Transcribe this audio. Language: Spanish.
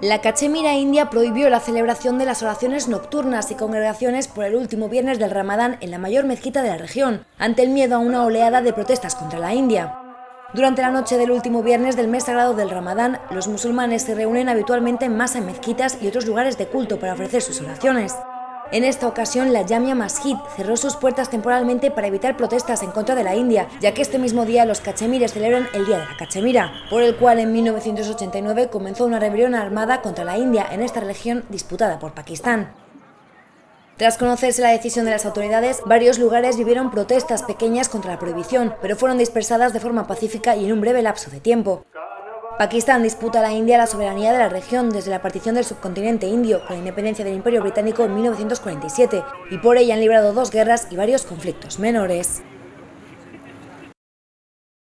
La Cachemira india prohibió la celebración de las oraciones nocturnas y congregaciones por el último viernes del Ramadán en la mayor mezquita de la región, ante el miedo a una oleada de protestas contra la India. Durante la noche del último viernes del mes sagrado del Ramadán, los musulmanes se reúnen habitualmente en masa en mezquitas y otros lugares de culto para ofrecer sus oraciones. En esta ocasión, la Jamia Masjid cerró sus puertas temporalmente para evitar protestas en contra de la India, ya que este mismo día los cachemires celebran el Día de la Cachemira, por el cual en 1989 comenzó una rebelión armada contra la India en esta región disputada por Pakistán. Tras conocerse la decisión de las autoridades, varios lugares vivieron protestas pequeñas contra la prohibición, pero fueron dispersadas de forma pacífica y en un breve lapso de tiempo. Pakistán disputa a la India la soberanía de la región desde la partición del subcontinente indio con la independencia del Imperio Británico en 1947, y por ello han librado dos guerras y varios conflictos menores.